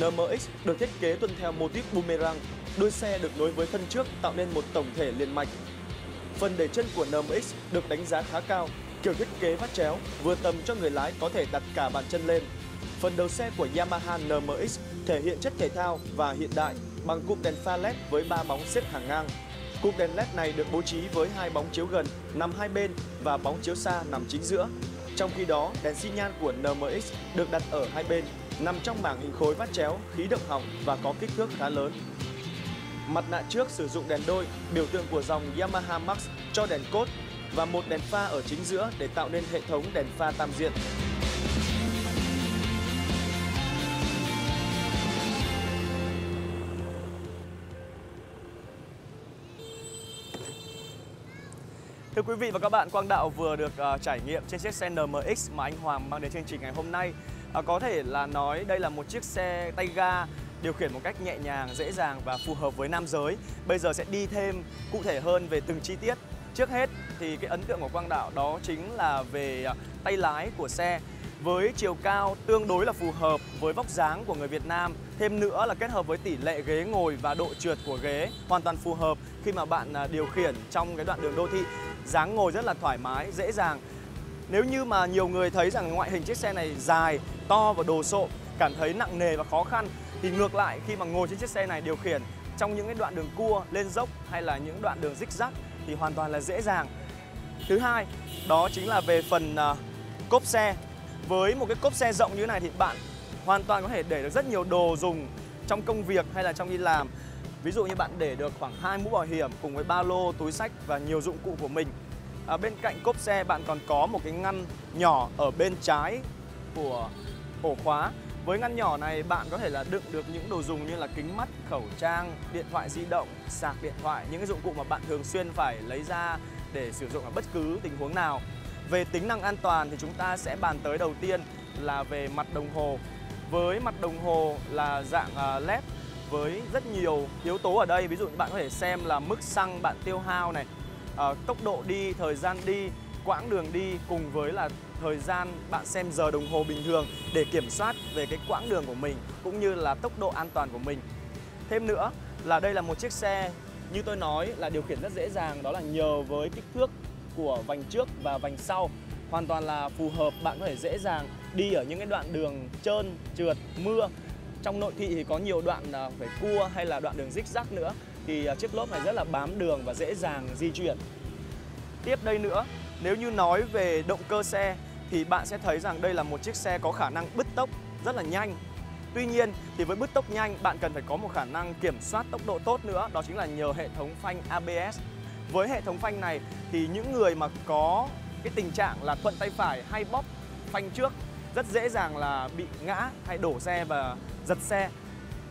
NMX được thiết kế tuân theo mô típ boomerang, đuôi xe được nối với thân trước tạo nên một tổng thể liền mạch. Phần để chân của NMX được đánh giá khá cao, kiểu thiết kế vắt chéo, vừa tầm cho người lái có thể đặt cả bàn chân lên. Phần đầu xe của Yamaha NMX thể hiện chất thể thao và hiện đại bằng cụm đèn pha LED với 3 bóng xếp hàng ngang. Cụm đèn LED này được bố trí với 2 bóng chiếu gần nằm hai bên và bóng chiếu xa nằm chính giữa. Trong khi đó, đèn xi nhan của NMX được đặt ở hai bên, nằm trong mảng hình khối vắt chéo, khí động hỏng và có kích thước khá lớn. Mặt nạ trước sử dụng đèn đôi, biểu tượng của dòng Yamaha Max cho đèn cốt và một đèn pha ở chính giữa để tạo nên hệ thống đèn pha tam diện. Thưa quý vị và các bạn, Quang Đạo vừa được trải nghiệm trên chiếc xe NMX mà anh Hoàng mang đến chương trình ngày hôm nay. Có thể là nói đây là một chiếc xe tay ga điều khiển một cách nhẹ nhàng, dễ dàng và phù hợp với nam giới. Bây giờ sẽ đi thêm cụ thể hơn về từng chi tiết. Trước hết thì cái ấn tượng của Quang Đạo đó chính là về tay lái của xe, với chiều cao tương đối là phù hợp với vóc dáng của người Việt Nam. Thêm nữa là kết hợp với tỷ lệ ghế ngồi và độ trượt của ghế hoàn toàn phù hợp khi mà bạn điều khiển trong cái đoạn đường đô thị. Dáng ngồi rất là thoải mái, dễ dàng. Nếu như mà nhiều người thấy rằng ngoại hình chiếc xe này dài, to và đồ sộ, cảm thấy nặng nề và khó khăn, thì ngược lại khi mà ngồi trên chiếc xe này điều khiển trong những cái đoạn đường cua, lên dốc hay là những đoạn đường zigzag thì hoàn toàn là dễ dàng. Thứ hai, đó chính là về phần cốp xe. Với một cái cốp xe rộng như thế này thì bạn hoàn toàn có thể để được rất nhiều đồ dùng trong công việc hay là trong đi làm. Ví dụ như bạn để được khoảng 2 mũ bảo hiểm cùng với ba lô, túi xách và nhiều dụng cụ của mình. Bên cạnh cốp xe bạn còn có một cái ngăn nhỏ ở bên trái của ổ khóa. Với ngăn nhỏ này bạn có thể là đựng được những đồ dùng như là kính mắt, khẩu trang, điện thoại di động, sạc điện thoại, những cái dụng cụ mà bạn thường xuyên phải lấy ra để sử dụng ở bất cứ tình huống nào. Về tính năng an toàn thì chúng ta sẽ bàn tới đầu tiên là về mặt đồng hồ. Với mặt đồng hồ là dạng LED với rất nhiều yếu tố ở đây, ví dụ như bạn có thể xem là mức xăng bạn tiêu hao này, tốc độ đi, thời gian đi, quãng đường đi cùng với là thời gian bạn xem giờ đồng hồ bình thường để kiểm soát về cái quãng đường của mình cũng như là tốc độ an toàn của mình. Thêm nữa là đây là một chiếc xe như tôi nói là điều khiển rất dễ dàng, đó là nhờ với kích thước của vành trước và vành sau hoàn toàn là phù hợp, bạn có thể dễ dàng đi ở những cái đoạn đường trơn, trượt, mưa. Trong nội thị thì có nhiều đoạn phải cua hay là đoạn đường zigzag nữa, thì chiếc lốp này rất là bám đường và dễ dàng di chuyển. Tiếp đây nữa, nếu như nói về động cơ xe thì bạn sẽ thấy rằng đây là một chiếc xe có khả năng bứt tốc rất là nhanh. Tuy nhiên thì với bứt tốc nhanh bạn cần phải có một khả năng kiểm soát tốc độ tốt nữa, đó chính là nhờ hệ thống phanh ABS. Với hệ thống phanh này thì những người mà có cái tình trạng là thuận tay phải hay bóp phanh trước rất dễ dàng là bị ngã hay đổ xe và giật xe.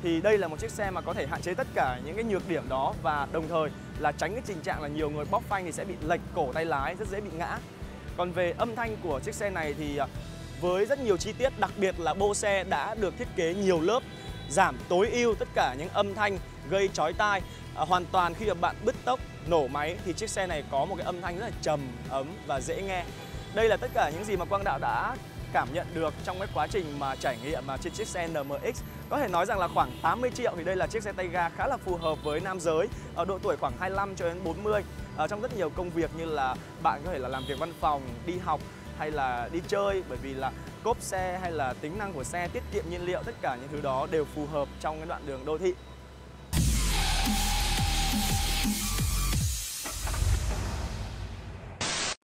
Thì đây là một chiếc xe mà có thể hạn chế tất cả những cái nhược điểm đó và đồng thời là tránh cái tình trạng là nhiều người bóp phanh thì sẽ bị lệch cổ tay lái, rất dễ bị ngã. Còn về âm thanh của chiếc xe này thì với rất nhiều chi tiết, đặc biệt là bô xe đã được thiết kế nhiều lớp, giảm tối ưu tất cả những âm thanh gây chói tai. Hoàn toàn khi mà bạn bứt tốc, nổ máy thì chiếc xe này có một cái âm thanh rất là trầm ấm và dễ nghe. Đây là tất cả những gì mà Quang Đạo đã cảm nhận được trong cái quá trình mà trải nghiệm mà trên chiếc xe NMX. Có thể nói rằng là khoảng 80 triệu thì đây là chiếc xe tay ga khá là phù hợp với nam giới ở độ tuổi khoảng 25 cho đến 40 trong rất nhiều công việc như là bạn có thể là làm việc văn phòng, đi học hay là đi chơi, bởi vì là cốp xe hay là tính năng của xe, tiết kiệm nhiên liệu, tất cả những thứ đó đều phù hợp trong cái đoạn đường đô thị.